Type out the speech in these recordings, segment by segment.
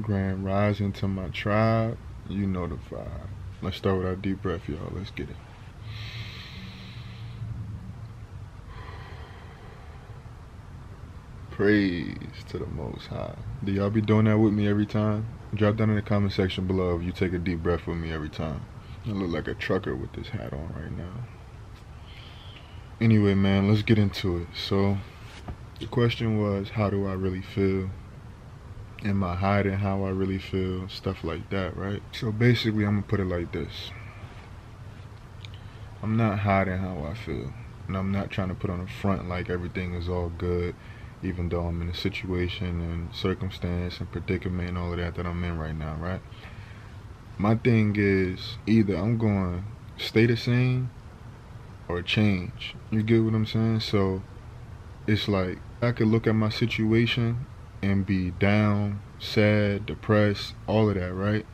Grand rising to my tribe, you know the vibe. Let's start with our deep breath, y'all. Let's get it. Praise to the Most High. Do y'all be doing that with me every time? Drop down in the comment section below if you take a deep breath with me every time. I look like a trucker with this hat on right now. Anyway, man, let's get into it. So, the question was, how do I really feel? Am I hiding how I really feel? Stuff like that, right? So basically, I'm gonna put it like this. I'm not hiding how I feel. And I'm not trying to put on a front like everything is all good, even though I'm in a situation and circumstance and predicament and all of that that I'm in right now, right? My thing is, either I'm going to stay the same or change. You get what I'm saying? So it's like I could look at my situation and be down, sad, depressed, all of that, right?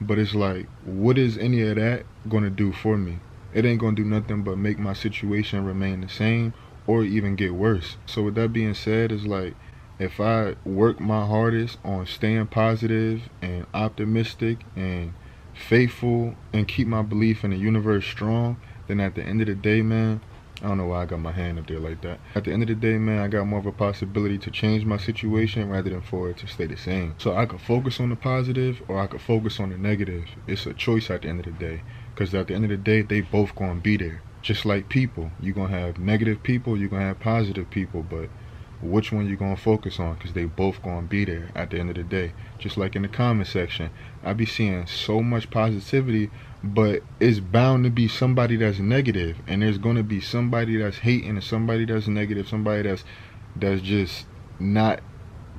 But it's like, what is any of that gonna do for me? It ain't gonna do nothing but make my situation remain the same or even get worse. So with that being said, it's like, if I work my hardest on staying positive and optimistic and faithful and keep my belief in the universe strong, then at the end of the day, man, I don't know why I got my hand up there like that. At the end of the day, man, I got more of a possibility to change my situation rather than for it to stay the same. So I could focus on the positive or I could focus on the negative. It's a choice at the end of the day, because at the end of the day, they both gonna be there. Just like people, you're gonna have negative people, you're gonna have positive people, but which one you gonna focus on? Because they both gonna be there at the end of the day. Just like in the comment section, I be seeing so much positivity, but it's bound to be somebody that's negative, and there's going to be somebody that's hating and somebody that's negative, somebody that's just not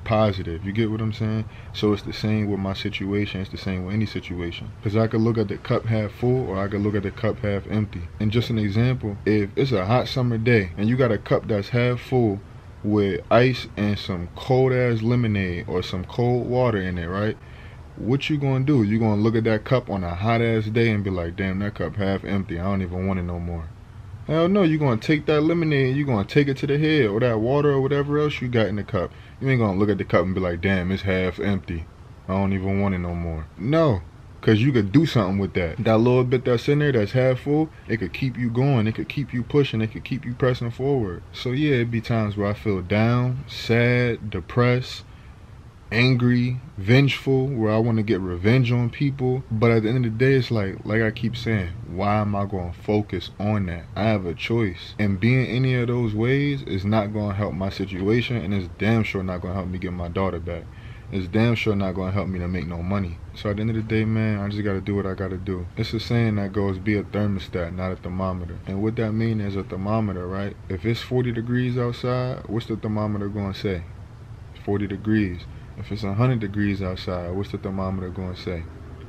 positive. You get what I'm saying? So it's the same with my situation. It's the same with any situation, because I could look at the cup half full or I could look at the cup half empty. And just an example, if it's a hot summer day and you got a cup that's half full with ice and some cold ass lemonade or some cold water in it, right? What you gonna do? You gonna look at that cup on a hot ass day and be like, damn, that cup half empty, I don't even want it no more. Hell no, you gonna take that lemonade and you gonna take it to the head, or that water or whatever else you got in the cup. You ain't gonna look at the cup and be like, damn, it's half empty, I don't even want it no more. No, because you could do something with that. That little bit that's in there that's half full, it could keep you going, it could keep you pushing, it could keep you pressing forward. So yeah, it'd be times where I feel down, sad, depressed, angry, vengeful, where I want to get revenge on people. But at the end of the day, it's like I keep saying, why am I going to focus on that? I have a choice, and being any of those ways is not going to help my situation, and it's damn sure not going to help me get my daughter back. It's damn sure not going to help me to make no money. So at the end of the day, man, I just got to do what I got to do. It's a saying that goes, be a thermostat, not a thermometer. And what that means is a thermometer, right? If it's 40 degrees outside, what's the thermometer going to say? 40 degrees. If it's 100 degrees outside, what's the thermometer going to say?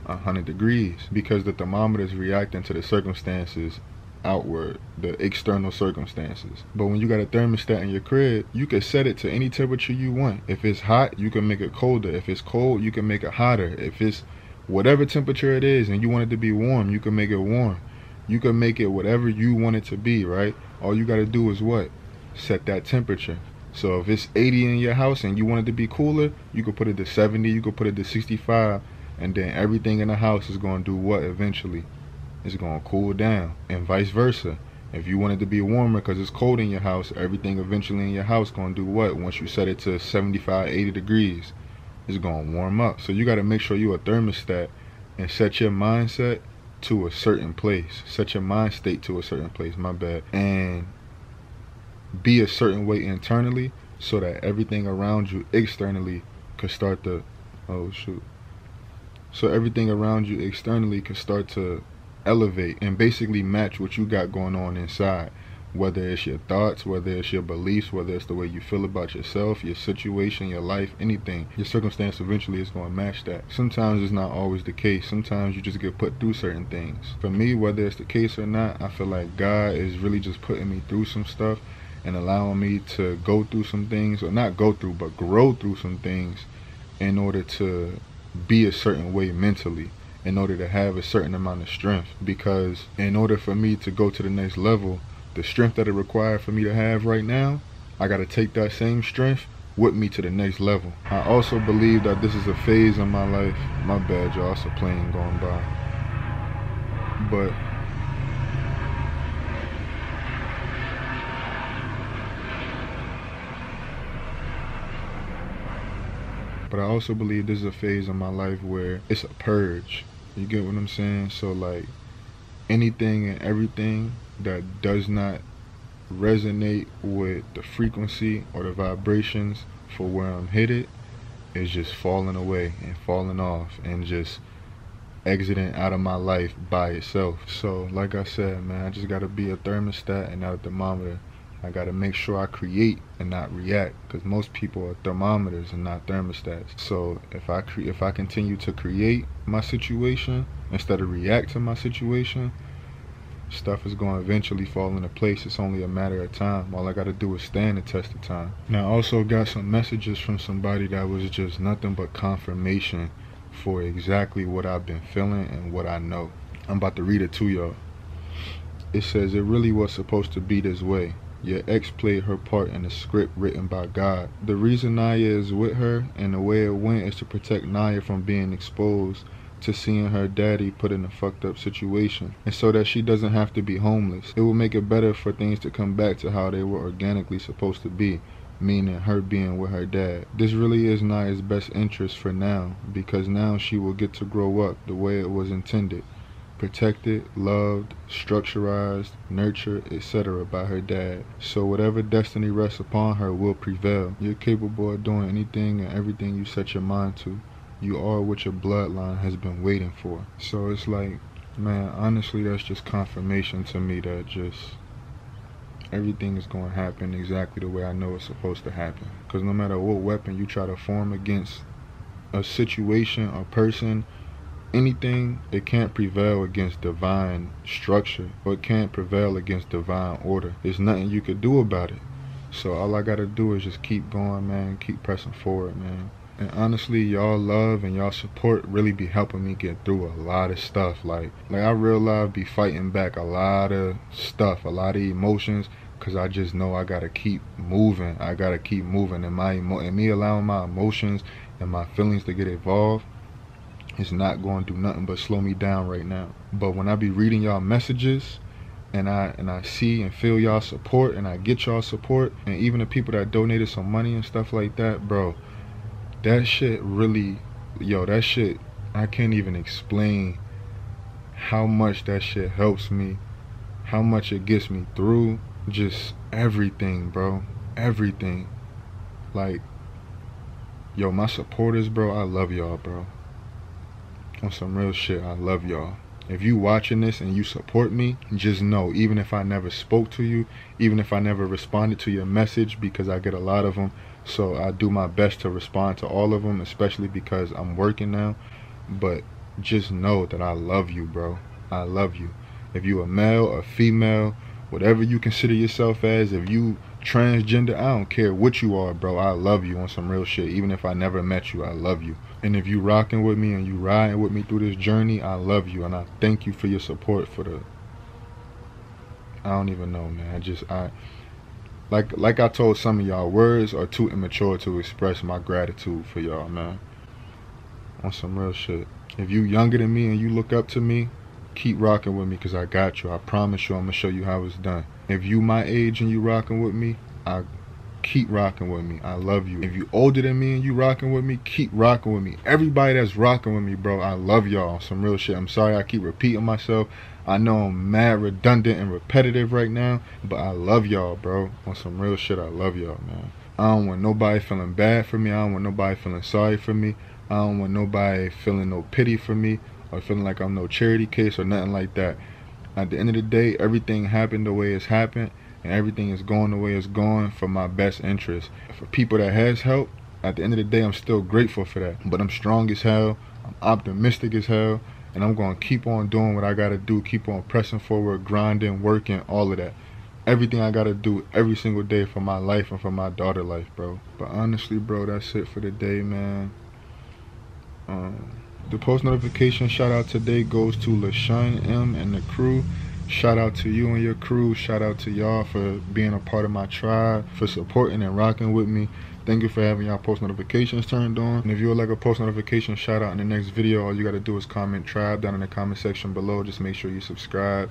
100 degrees. Because the thermometer is reacting to the circumstances outward, the external circumstances. But when you got a thermostat in your crib, you can set it to any temperature you want. If it's hot, you can make it colder. If it's cold, you can make it hotter. If it's whatever temperature it is and you want it to be warm, you can make it warm. You can make it whatever you want it to be, right? All you got to do is what? Set that temperature. So if it's 80 in your house and you want it to be cooler, you could put it to 70, you could put it to 65, and then everything in the house is going to do what eventually? It's going to cool down, and vice versa. If you want it to be warmer because it's cold in your house, everything eventually in your house going to do what? Once you set it to 75, 80 degrees, it's going to warm up. So you got to make sure you're a thermostat and set your mindset to a certain place. Set your mind state to a certain place, my bad. And be a certain way internally so that everything around you externally could start to elevate and basically match what you got going on inside, whether it's your thoughts, whether it's your beliefs, whether it's the way you feel about yourself, your situation, your life, anything. Your circumstance eventually is going to match that. Sometimes it's not always the case. Sometimes you just get put through certain things. For me, whether it's the case or not, I feel like God is really just putting me through some stuff and allowing me to go through some things, or not go through, but grow through some things in order to be a certain way mentally, in order to have a certain amount of strength. Because in order for me to go to the next level, the strength that it required for me to have right now, I got to take that same strength with me to the next level. I also believe that this is a phase in my life. My bad, y'all, it's a plane going by. But I also believe this is a phase in my life where it's a purge. You get what I'm saying? So like anything and everything that does not resonate with the frequency or the vibrations for where I'm headed is just falling away and falling off and just exiting out of my life by itself. So like I said, man, I just gotta be a thermostat and not a thermometer. I gotta make sure I create and not react, because most people are thermometers and not thermostats. So if I continue to create my situation instead of react to my situation, stuff is going to eventually fall into place. It's only a matter of time. All I gotta do is stand the test of time. Now I also got some messages from somebody that was just nothing but confirmation for exactly what I've been feeling and what I know. I'm about to read it to y'all. It says, "It really was supposed to be this way. Your ex played her part in a script written by God. The reason Naya is with her and the way it went is to protect Naya from being exposed to seeing her daddy put in a fucked up situation, and so that she doesn't have to be homeless. It will make it better for things to come back to how they were organically supposed to be, meaning her being with her dad. This really is Naya's best interest for now, because now she will get to grow up the way it was intended. Protected, loved, structurized, nurtured, etc. by her dad. So whatever destiny rests upon her will prevail. You're capable of doing anything and everything you set your mind to. You are what your bloodline has been waiting for." So it's like, man, honestly, that's just confirmation to me that just everything is going to happen exactly the way I know it's supposed to happen. Because no matter what weapon you try to form against a situation, a person, anything, it can't prevail against divine structure, or it can't prevail against divine order. There's nothing you could do about it. So all I gotta do is just keep going, man, keep pressing forward, man. And honestly, y'all love and y'all support really be helping me get through a lot of stuff. Like I realize I be fighting back a lot of stuff, a lot of emotions, because I just know I gotta keep moving. I gotta keep moving, and me allowing my emotions and my feelings to get involved, it's not going to do nothing but slow me down right now. But when I be reading y'all messages and I see and feel y'all support and I get y'all support, and even the people that donated some money and stuff like that, bro, that shit really, yo, that shit, I can't even explain how much that shit helps me, how much it gets me through just everything, bro, everything. Like, yo, my supporters, bro, I love y'all, bro. On some real shit, I love y'all. If you watching this and you support me, just know, even if I never spoke to you, even if I never responded to your message, because I get a lot of them, so I do my best to respond to all of them, especially because I'm working now. But just know that I love you, bro. I love you. If you a male or female, whatever you consider yourself as, if you transgender, I don't care what you are, bro, I love you on some real shit. Even if I never met you, I love you. And if you rocking with me and you riding with me through this journey, I love you, and I thank you for your support for the, I don't even know, man. I like I told some of y'all, words are too immature to express my gratitude for y'all, man, on some real shit. If you younger than me and you look up to me, keep rocking with me, because I got you. I promise you, I'm gonna show you how it's done. If you my age and you rocking with me, I keep rocking with me. I love you. If you older than me and you rocking with me, keep rocking with me. Everybody that's rocking with me, bro, I love y'all. Some real shit. I'm sorry I keep repeating myself. I know I'm mad redundant and repetitive right now, but I love y'all, bro. On some real shit, I love y'all, man. I don't want nobody feeling bad for me. I don't want nobody feeling sorry for me. I don't want nobody feeling no pity for me, or feeling like I'm no charity case or nothing like that. At the end of the day, everything happened the way it's happened, and everything is going the way it's going for my best interest. For people that has helped, at the end of the day, I'm still grateful for that. But I'm strong as hell, I'm optimistic as hell, and I'm gonna keep on doing what I gotta do, keep on pressing forward, grinding, working, all of that. Everything I gotta do every single day for my life and for my daughter life, bro. But honestly, bro, that's it for the day, man. The post notification shout out today goes to LaShawn M and the crew. Shout out to you and your crew. Shout out to y'all for being a part of my tribe, for supporting and rocking with me. Thank you for having y'all post notifications turned on. And if you would like a post notification shout out in the next video, all you got to do is comment tribe down in the comment section below. Just make sure you subscribe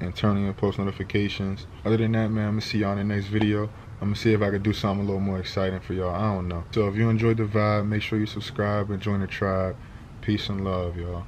and turn on your post notifications. Other than that, man, I'm going to see y'all in the next video. I'm going to see if I can do something a little more exciting for y'all. I don't know. So if you enjoyed the vibe, make sure you subscribe and join the tribe. Peace and love, y'all.